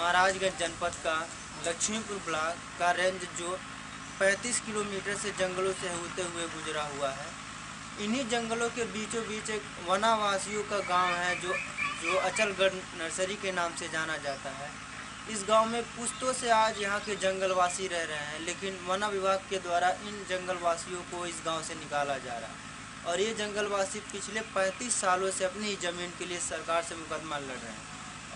महाराजगंज जनपद का लक्ष्मीपुर ब्लॉक का रेंज जो 35 किलोमीटर से जंगलों से होते हुए गुजरा हुआ है। इन्हीं जंगलों के बीचों बीच एक वनावासियों का गांव है जो अचलगढ़ नर्सरी के नाम से जाना जाता है। इस गांव में पुश्तों से आज यहाँ के जंगलवासी रह रहे हैं, लेकिन वन विभाग के द्वारा इन जंगलवासियों को इस गांव से निकाला जा रहा है और ये जंगलवासी पिछले 35 सालों से अपनी ज़मीन के लिए सरकार से मुकदमा लड़ रहे हैं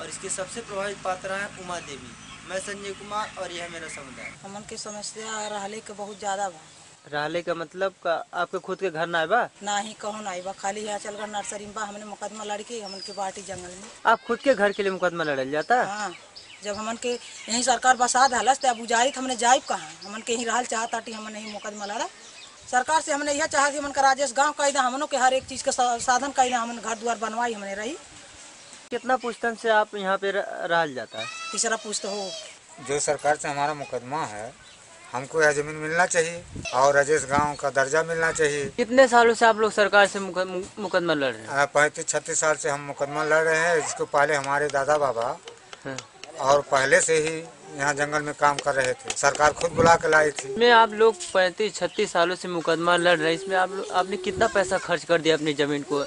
और इसके सबसे प्रभावित पात्र हैं उमा देवी। मैं संजय कुमार और यह मेरा समुदाय। हमन के समस्या रहले के बहुत ज़्यादा बा। रहले का मतलब का आपके खुद के घर ना बा? ना ही कहूँ ना बा, खाली यहाँ अचलगढ़ नर्सरी में बा। हमने मुकदमा लड़के हमन के बाटी जंगल में। आप खुद के घर के लिए मुकदमा लड़ल जाता? हाँ, जब हमन के यही सरकार बसाद हलस तो अब उजारित हमने जायब कहाँ। हमन के यहीं रहल चाहता टी हमने यही मुकदमा लड़ा। सरकार से हमने यह चाहा कि हमन का राजेश गाँव कैदा हमनों के हर एक चीज़ का साधन कैदा हमन घर द्वार बनवाई हमने रही। कितना पुश्तन से आप यहाँ पे रहल जाता है? तीसरा पुश्त हो। जो सरकार से हमारा मुकदमा है, हमको यह जमीन मिलना चाहिए और राजेश गाँव का दर्जा मिलना चाहिए। कितने सालों से आप लोग सरकार से मुकदमा लड़ रहे हैं? 35-36 साल से हम मुकदमा लड़ रहे हैं। इसको पहले हमारे दादा बाबा और पहले से ही यहाँ जंगल में काम कर रहे थे। सरकार खुद बुला के लाई थी। मैं आप लोग 35-36 सालों से मुकदमा लड़ रहे हैं, इसमें आपने कितना पैसा खर्च कर दिया अपनी जमीन को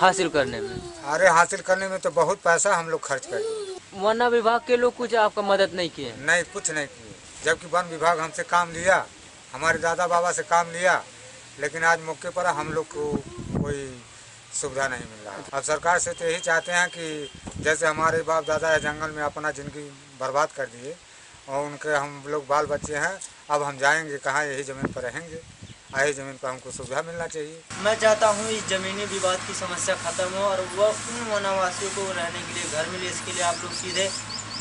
हासिल करने में? अरे हासिल करने में तो बहुत पैसा हम लोग खर्च कर दिए। वन विभाग के लोग कुछ आपका मदद नहीं किए? नहीं, कुछ नहीं किए। जबकि वन विभाग हमसे काम लिया, हमारे दादा बाबा से काम लिया, लेकिन आज मौके पर हम लोग को कोई सुविधा नहीं मिल रहा है। अब सरकार से तो यही चाहते हैं कि जैसे हमारे बाप दादा या जंगल में अपना ज़िंदगी बर्बाद कर दिए और उनके हम लोग बाल बच्चे हैं, अब हम जाएंगे कहाँ? यही ज़मीन पर रहेंगे, यही ज़मीन पर हमको सुविधा मिलना चाहिए। मैं चाहता हूँ इस ज़मीनी विवाद की समस्या खत्म हो और वह उन वनवासियों को रहने के लिए घर मिले। इसके लिए आप लोग सीधे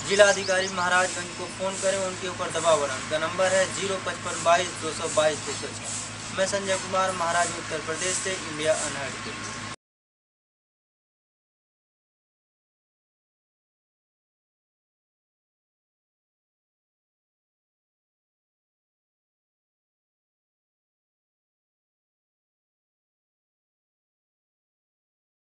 जिला अधिकारी महाराजगंज को फ़ोन करें, उनके ऊपर दबाव बनाएं। उनका नंबर है 055222226। मैं संजय कुमार, महाराजगंज उत्तर प्रदेश से इंडिया अनहर्ड के लिए।